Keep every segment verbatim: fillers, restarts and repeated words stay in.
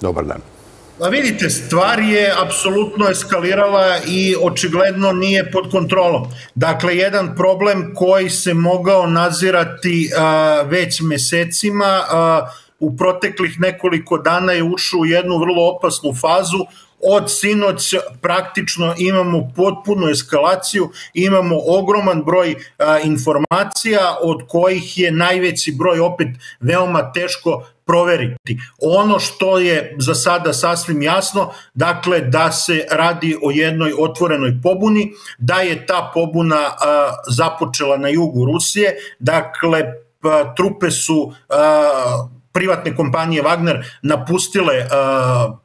Dobar dan. Pa vidite, stvar je apsolutno eskalirala i očigledno nije pod kontrolom. Dakle, jedan problem koji se mogao nazirati već mesecima, u proteklih nekoliko dana je ušao u jednu vrlo opasnu fazu. Od sinoć praktično imamo potpunu eskalaciju, imamo ogroman broj informacija od kojih je najveći broj opet veoma teško proveriti. Ono što je za sada sasvim jasno, dakle da se radi o jednoj otvorenoj pobuni, da je ta pobuna započela na jugu Rusije, dakle trupe su privatne kompanije Wagner napustile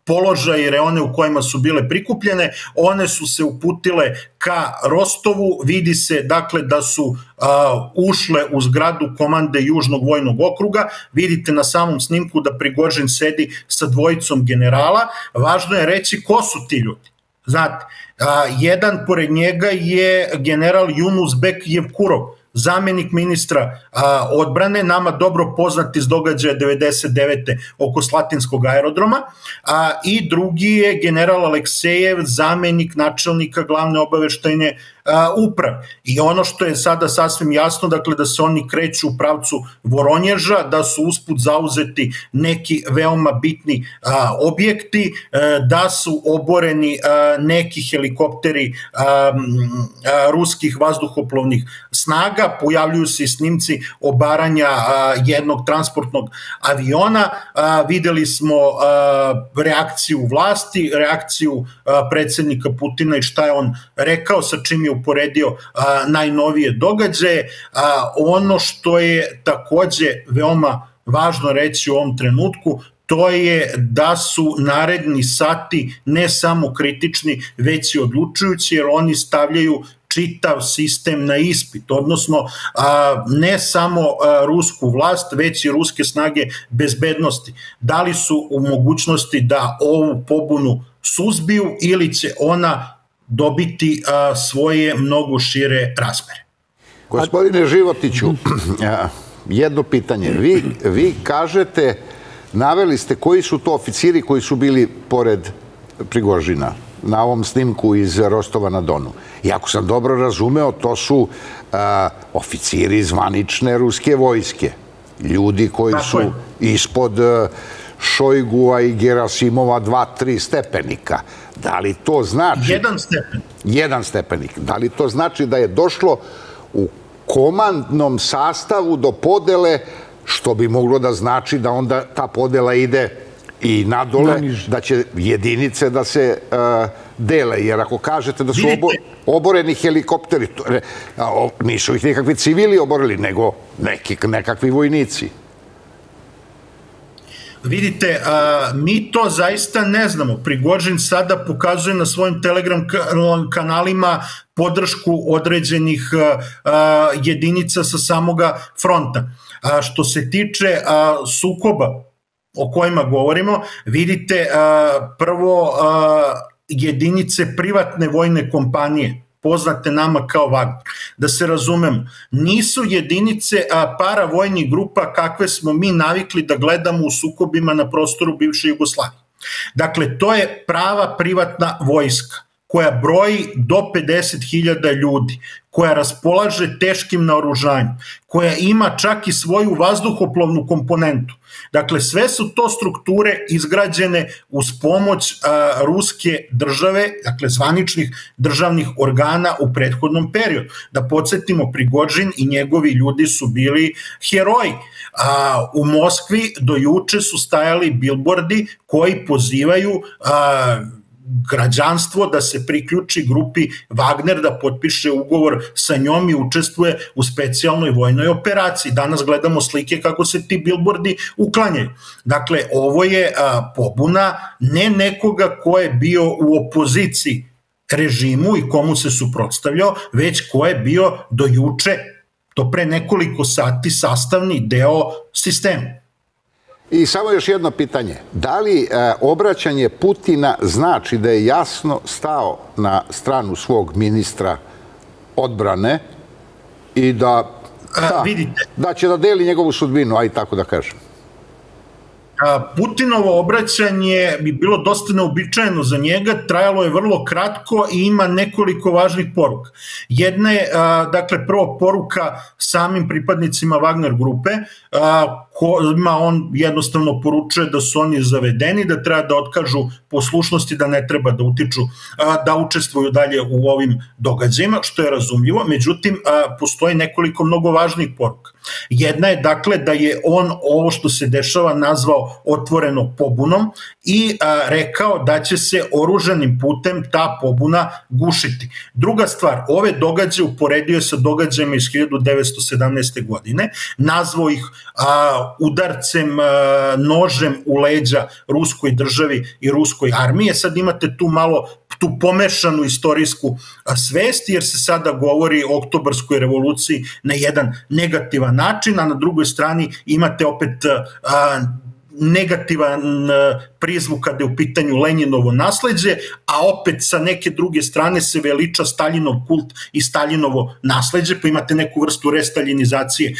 položaj i reone u kojima su bile prikupljene, one su se uputile ka Rostovu, vidi se dakle da su ušle u zgradu komande Južnog vojnog okruga, vidite na samom snimku da Prigožin sedi sa dvojicom generala, važno je reći ko su ti ljudi. Znate, jedan pored njega je general Junus-Bek Jevkurov, zamenik ministra odbrane, nama dobro poznat iz događaja devedeset devete oko Slatinskog aerodroma, i drugi je general Aleksejev, zamenik načelnika glavne obaveštajne uprave. I ono što je sada sasvim jasno, dakle da se oni kreću u pravcu Voronježa, da su usput zauzeti neki veoma bitni objekti, da su oboreni neki helikopteri ruskih vazduhoplovnih snaga, pojavljuju se i snimci obaranja jednog transportnog aviona, videli smo reakciju vlasti, reakciju predsednika Putina i šta je on rekao, sa čim je uporedio najnovije događaje. Ono što je takođe veoma važno reći u ovom trenutku, to je da su naredni sati ne samo kritični, već i odlučujući, jer oni stavljaju čitav sistem na ispit, odnosno ne samo rusku vlast, već i ruske snage bezbednosti. Da li su u mogućnosti da ovu pobunu suzbiju ili će ona dobiti svoje mnogo šire razmere? Gospodine Životiću, jedno pitanje. Vi kažete, naveli ste koji su to oficiri koji su bili pored Prigožina na ovom snimku iz Rostova na Donu. I ako sam dobro razumeo, to su oficiri zvanične ruske vojske. Ljudi koji su ispod Šojgua i Gerasimova dva, tri stepenika. Da li to znači... Jedan stepenik. Jedan stepenik. Da li to znači da je došlo u komandnom sastavu do podele, što bi moglo da znači da onda ta podela ide i nadole, da će jedinice da se dele, jer ako kažete da su oboreni helikopteri, nisu ih nekakvi civili oborili, nego nekakvi vojnici. Vidite, mi to zaista ne znamo. Prigožin sada pokazuje na svojim Telegram kanalima podršku određenih jedinica sa samoga fronta. Što se tiče sukoba o kojima govorimo, vidite prvo jedinice privatne vojne kompanije, poznate nama kao Wagner, da se razumemo, nisu jedinice paravojnih grupa kakve smo mi navikli da gledamo u sukobima na prostoru bivše Jugoslavije. Dakle, to je prava privatna vojska koja broji do pedeset hiljada ljudi, koja raspolaže teškim naoružanjem, koja ima čak i svoju vazduhoplovnu komponentu. Dakle, sve su to strukture izgrađene uz pomoć ruske države, dakle zvaničnih državnih organa u prethodnom periodu. Da podsjetimo, Prigožin i njegovi ljudi su bili heroji. U Moskvi do juče su stajali bilbordi koji pozivaju građanstvo da se priključi grupi Wagner, da potpiše ugovor sa njom i učestvuje u specijalnoj vojnoj operaciji. Danas gledamo slike kako se ti bilbordi uklanjaju. Dakle, ovo je pobuna ne nekoga ko je bio u opoziciji režimu i komu se suprotstavljao, već ko je bio do juče, do pre nekoliko sati, sastavni deo sistema. I samo još jedno pitanje. Da li obraćanje Putina znači da je jasno stao na stranu svog ministra odbrane i da će da deli njegovu sudbinu, aj tako da kažem? Putinovo obraćanje bi bilo dosta neobičajeno za njega, trajalo je vrlo kratko i ima nekoliko važnih poruka. Jedna je, dakle, prvo poruka samim pripadnicima Wagner grupe, kojima on jednostavno poručuje da su oni zavedeni, da treba da otkažu poslušnosti, da ne treba da utiču, da učestvuju dalje u ovim događajima, što je razumljivo, međutim, postoji nekoliko mnogo važnih poruka. Jedna je, dakle, da je on ovo što se dešava nazvao otvoreno pobunom i rekao da će se oružanim putem ta pobuna gušiti. Druga stvar, ove događaje uporedio je sa događajima iz hiljadu devetsto sedamnaeste. godine, nazvao ih udarcem, nožem u leđa ruskoj državi i ruskoj armiji. Sad imate tu malo tu pomešanu istorijsku svest, jer se sada govori o oktobarskoj revoluciji na jedan negativan način, a na drugoj strani imate opet a, negativan prizvuk kada je u pitanju Lenjinovo nasleđe, a opet sa neke druge strane se veliča Staljinov kult i Staljinovo nasleđe, pa imate neku vrstu restaljinizacije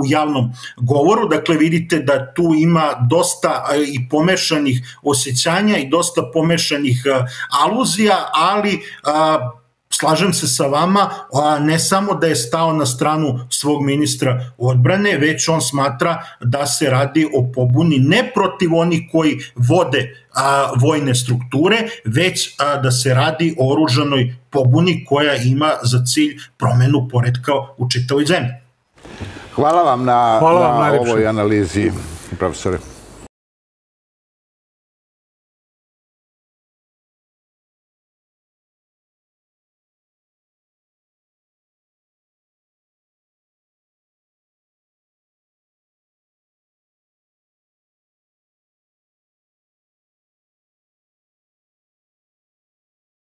u javnom govoru. Dakle, vidite da tu ima dosta i pomešanih osjećanja i dosta pomešanih aluzija, ali slažem se sa vama, ne samo da je stao na stranu svog ministra odbrane, već on smatra da se radi o pobuni ne protiv onih koji vode vojne strukture, već da se radi o oružanoj pobuni koja ima za cilj promenu poretka u čitavoj zemlji. Hvala vam na ovoj analizi, profesore.